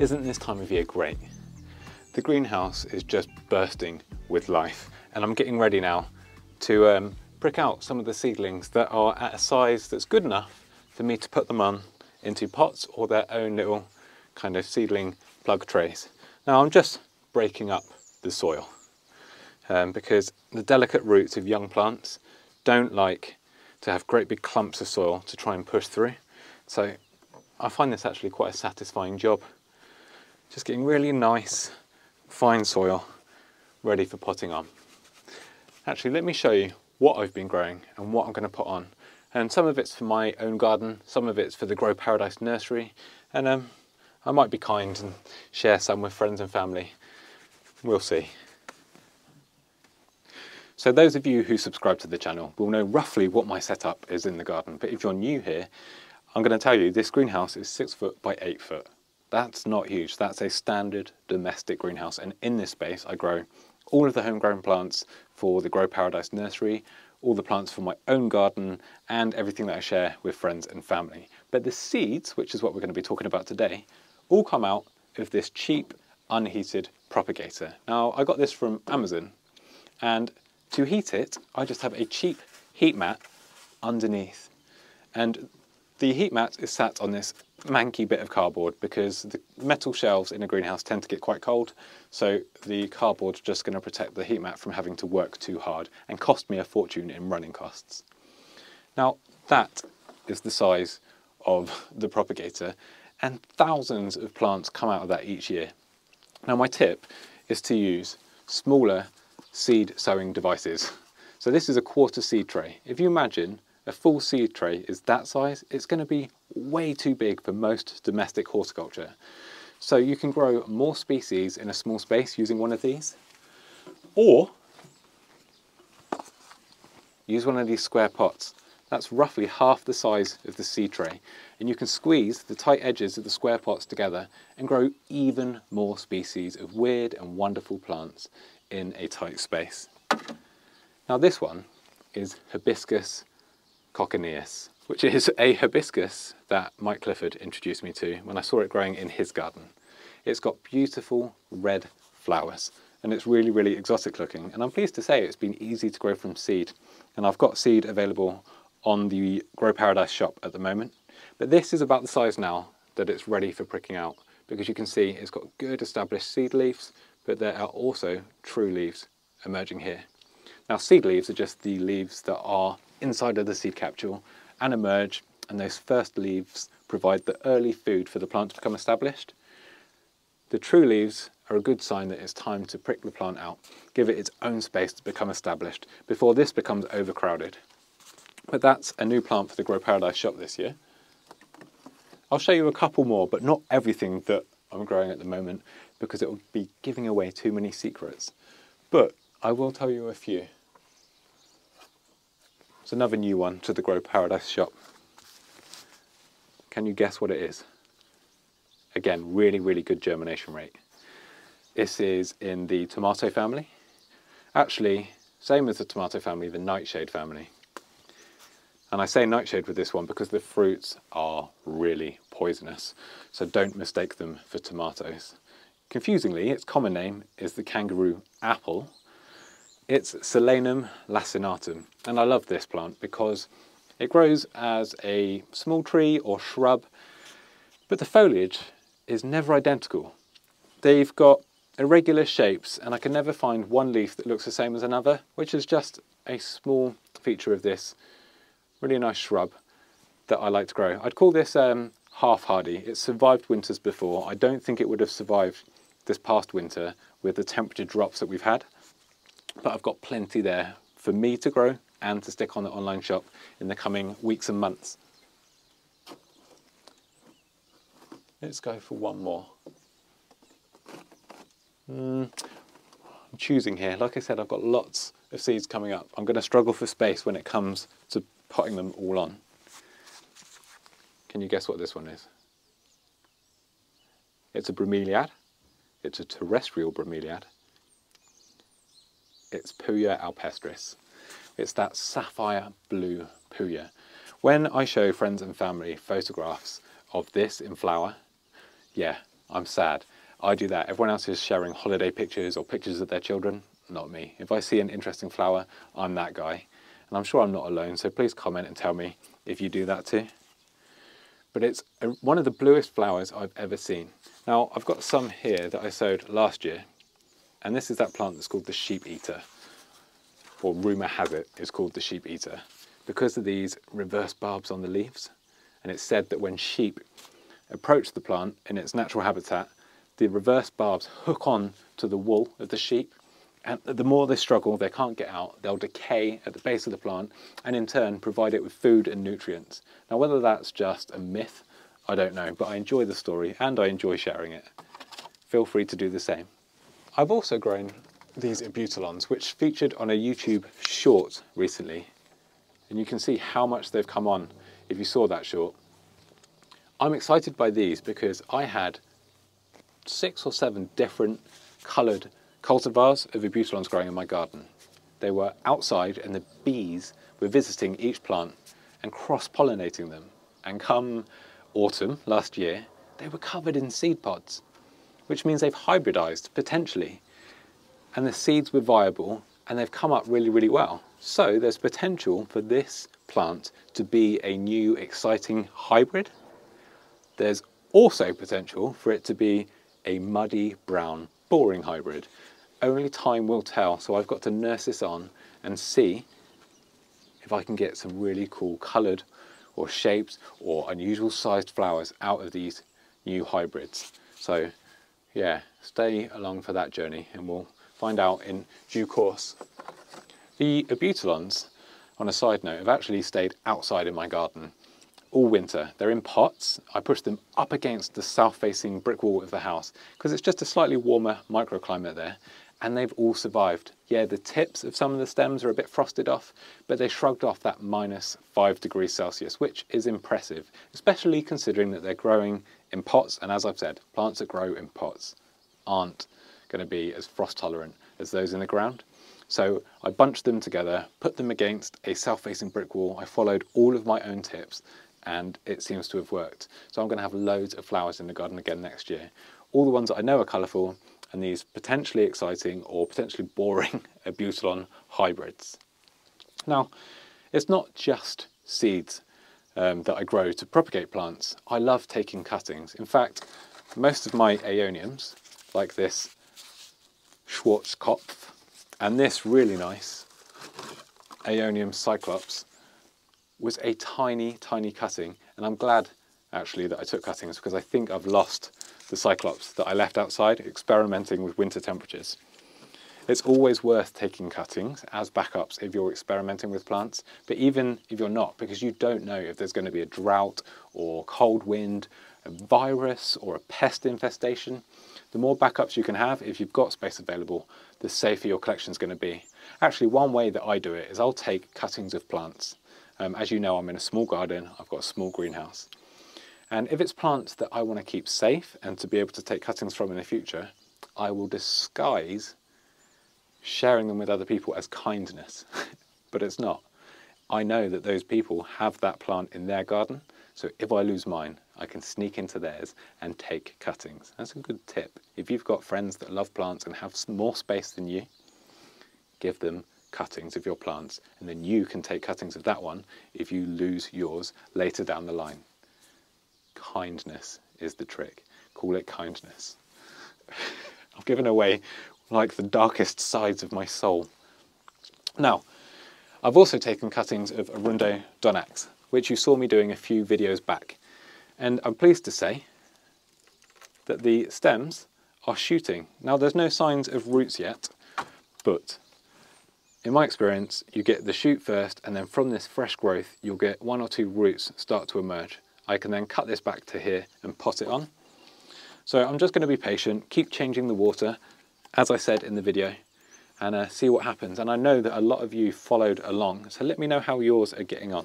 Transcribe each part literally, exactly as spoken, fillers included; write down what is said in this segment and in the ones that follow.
Isn't this time of year great? The greenhouse is just bursting with life, and I'm getting ready now to um, prick out some of the seedlings that are at a size that's good enough for me to put them on into pots or their own little kind of seedling plug trays. Now I'm just breaking up the soil um, because the delicate roots of young plants don't like to have great big clumps of soil to try and push through. So I find this actually quite a satisfying job. Just getting really nice, fine soil ready for potting on. Actually, let me show you what I've been growing and what I'm going to put on. And some of it's for my own garden, some of it's for the Grow Paradise nursery, and um, I might be kind and share some with friends and family. We'll see. So those of you who subscribe to the channel will know roughly what my setup is in the garden, but if you're new here, I'm going to tell you this greenhouse is six foot by eight foot. That's not huge, that's a standard domestic greenhouse, and in this space I grow all of the homegrown plants for the Grow Paradise nursery, all the plants for my own garden, and everything that I share with friends and family. But the seeds, which is what we're going to be talking about today, all come out of this cheap, unheated propagator. Now, I got this from Amazon, and to heat it, I just have a cheap heat mat underneath. And the heat mat is sat on this manky bit of cardboard because the metal shelves in a greenhouse tend to get quite cold, so the cardboard's just going to protect the heat mat from having to work too hard and cost me a fortune in running costs. Now that is the size of the propagator, and thousands of plants come out of that each year. Now my tip is to use smaller seed sowing devices. So this is a quarter seed tray. If you imagine a full seed tray is that size, it's going to be way too big for most domestic horticulture. So you can grow more species in a small space using one of these, or use one of these square pots. That's roughly half the size of the seed tray, and you can squeeze the tight edges of the square pots together and grow even more species of weird and wonderful plants in a tight space. Now this one is Hibiscus cochineus, which is a hibiscus that Mike Clifford introduced me to when I saw it growing in his garden. It's got beautiful red flowers, and it's really, really exotic looking. And I'm pleased to say it's been easy to grow from seed. And I've got seed available on the Grow Paradise shop at the moment. But this is about the size now that it's ready for pricking out, because you can see it's got good established seed leaves, but there are also true leaves emerging here. Now, seed leaves are just the leaves that are inside of the seed capsule and emerge, and those first leaves provide the early food for the plant to become established. The true leaves are a good sign that it's time to prick the plant out, give it its own space to become established before this becomes overcrowded. But that's a new plant for the Grow Paradise shop this year. I'll show you a couple more, but not everything that I'm growing at the moment, because it will be giving away too many secrets. But I will tell you a few. It's another new one to the Grow Paradise shop. Can you guess what it is? Again, really, really good germination rate. This is in the tomato family. Actually, same as the tomato family, the nightshade family. And I say nightshade with this one because the fruits are really poisonous, so don't mistake them for tomatoes. Confusingly, its common name is the kangaroo apple. It's Solanum lacinatum, and I love this plant because it grows as a small tree or shrub, but the foliage is never identical. They've got irregular shapes, and I can never find one leaf that looks the same as another, which is just a small feature of this really nice shrub that I like to grow. I'd call this um, half hardy. It's survived winters before. I don't think it would have survived this past winter with the temperature drops that we've had. But I've got plenty there for me to grow and to stick on the online shop in the coming weeks and months. Let's go for one more. Mm, I'm choosing here. Like I said, I've got lots of seeds coming up. I'm going to struggle for space when it comes to potting them all on. Can you guess what this one is? It's a bromeliad. It's a terrestrial bromeliad. It's Puya alpestris. It's that sapphire blue Puya. When I show friends and family photographs of this in flower, yeah, I'm sad. I do that. Everyone else is sharing holiday pictures or pictures of their children. Not me. If I see an interesting flower, I'm that guy. And I'm sure I'm not alone, so please comment and tell me if you do that too. But it's one of the bluest flowers I've ever seen. Now, I've got some here that I sowed last year, and this is that plant that's called the sheep eater, or rumour has it, it's called the sheep eater, because of these reverse barbs on the leaves. And it's said that when sheep approach the plant in its natural habitat, the reverse barbs hook on to the wool of the sheep, and the more they struggle, they can't get out, they'll decay at the base of the plant and in turn provide it with food and nutrients. Now whether that's just a myth, I don't know, but I enjoy the story and I enjoy sharing it. Feel free to do the same. I've also grown these abutilons, which featured on a YouTube short recently, and you can see how much they've come on if you saw that short. I'm excited by these because I had six or seven different coloured cultivars of abutilons growing in my garden. They were outside and the bees were visiting each plant and cross-pollinating them. And come autumn last year, they were covered in seed pods, which means they've hybridized potentially. And the seeds were viable and they've come up really, really well. So there's potential for this plant to be a new exciting hybrid. There's also potential for it to be a muddy brown boring hybrid. Only time will tell, so I've got to nurse this on and see if I can get some really cool coloured or shaped or unusual sized flowers out of these new hybrids. So yeah, stay along for that journey and we'll find out in due course. The abutilons, on a side note, have actually stayed outside in my garden all winter. They're in pots. I push them up against the south-facing brick wall of the house because it's just a slightly warmer microclimate there, and they've all survived. Yeah, the tips of some of the stems are a bit frosted off, but they shrugged off that minus five degrees Celsius, which is impressive, especially considering that they're growing in pots, and as I've said, plants that grow in pots aren't going to be as frost-tolerant as those in the ground. So I bunched them together, put them against a south-facing brick wall. I followed all of my own tips, and it seems to have worked. So I'm going to have loads of flowers in the garden again next year. All the ones that I know are colourful, and these potentially exciting or potentially boring abutilon hybrids. Now, it's not just seeds um, that I grow to propagate plants. I love taking cuttings. In fact, most of my aeoniums, like this Schwarz-Kopf, and this really nice Aeonium Cyclops, was a tiny, tiny cutting, and I'm glad actually that I took cuttings because I think I've lost the Cyclops that I left outside experimenting with winter temperatures. It's always worth taking cuttings as backups if you're experimenting with plants, but even if you're not, because you don't know if there's going to be a drought or cold wind, a virus or a pest infestation. The more backups you can have, if you've got space available, the safer your collection's going to be. Actually, one way that I do it is I'll take cuttings of plants. Um, as you know, I'm in a small garden, I've got a small greenhouse. And if it's plants that I want to keep safe and to be able to take cuttings from in the future, I will disguise sharing them with other people as kindness, but it's not. I know that those people have that plant in their garden, so if I lose mine, I can sneak into theirs and take cuttings. That's a good tip. If you've got friends that love plants and have more space than you, give them cuttings of your plants, and then you can take cuttings of that one if you lose yours later down the line. Kindness is the trick. Call it kindness. I've given away like the darkest sides of my soul. Now, I've also taken cuttings of Arundo Donax, which you saw me doing a few videos back, and I'm pleased to say that the stems are shooting. Now, there's no signs of roots yet, but in my experience, you get the shoot first, and then from this fresh growth, you'll get one or two roots start to emerge. I can then cut this back to here and pot it on. So I'm just going to be patient, keep changing the water, as I said in the video, and uh, see what happens. And I know that a lot of you followed along, so let me know how yours are getting on.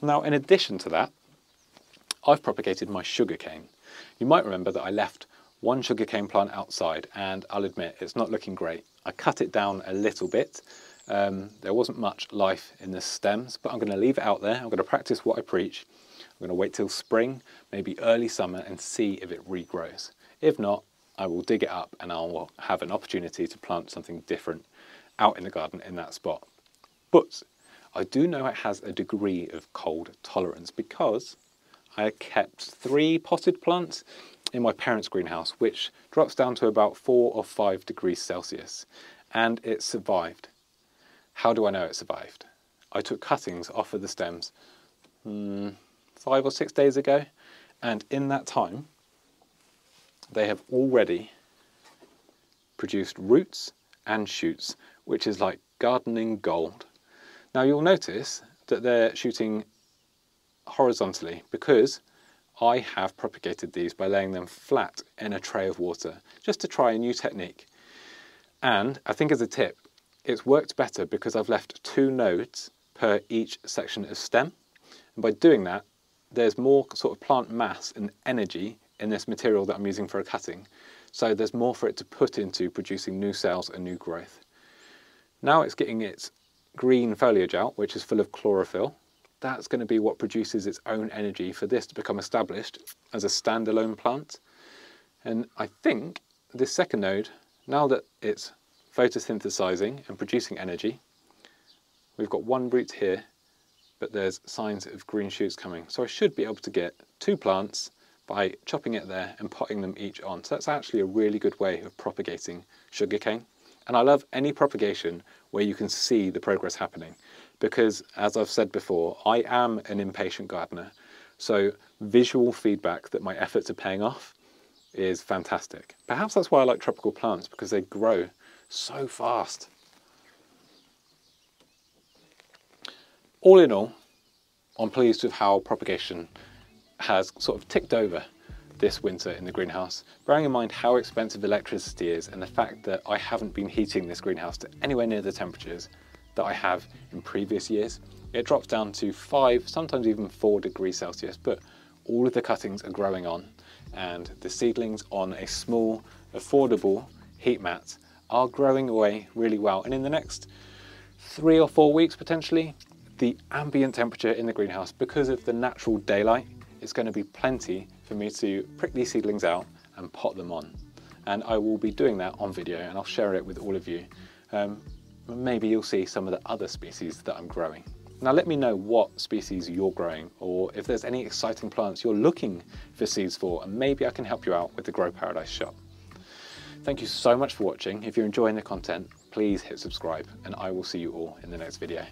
Now, in addition to that, I've propagated my sugarcane. You might remember that I left one sugarcane plant outside, and I'll admit it's not looking great. I cut it down a little bit. Um, there wasn't much life in the stems, but I'm going to leave it out there. I'm going to practice what I preach. We're going to wait till spring, maybe early summer, and see if it regrows. If not, I will dig it up and I will have an opportunity to plant something different out in the garden in that spot. But I do know it has a degree of cold tolerance because I kept three potted plants in my parents' greenhouse, which drops down to about four or five degrees Celsius, and it survived. How do I know it survived? I took cuttings off of the stems hmm, five or six days ago, and in that time they have already produced roots and shoots, which is like gardening gold. Now you'll notice that they're shooting horizontally because I have propagated these by laying them flat in a tray of water just to try a new technique. And I think as a tip, it's worked better because I've left two nodes per each section of stem. And by doing that, there's more sort of plant mass and energy in this material that I'm using for a cutting. So there's more for it to put into producing new cells and new growth. Now it's getting its green foliage out, which is full of chlorophyll. That's going to be what produces its own energy for this to become established as a standalone plant. And I think this second node, now that it's photosynthesizing and producing energy, we've got one root here, but there's signs of green shoots coming. So I should be able to get two plants by chopping it there and potting them each on. So that's actually a really good way of propagating sugarcane. And I love any propagation where you can see the progress happening, because as I've said before, I am an impatient gardener. So visual feedback that my efforts are paying off is fantastic. Perhaps that's why I like tropical plants, because they grow so fast. All in all, I'm pleased with how propagation has sort of ticked over this winter in the greenhouse, bearing in mind how expensive electricity is and the fact that I haven't been heating this greenhouse to anywhere near the temperatures that I have in previous years. It drops down to five, sometimes even four degrees Celsius, but all of the cuttings are growing on, and the seedlings on a small, affordable heat mat are growing away really well. And in the next three or four weeks, potentially, the ambient temperature in the greenhouse, because of the natural daylight, it's going to be plenty for me to prick these seedlings out and pot them on. And I will be doing that on video, and I'll share it with all of you. Um, maybe you'll see some of the other species that I'm growing. Now let me know what species you're growing, or if there's any exciting plants you're looking for seeds for, and maybe I can help you out with the Grow Paradise shop. Thank you so much for watching. If you're enjoying the content, please hit subscribe, and I will see you all in the next video.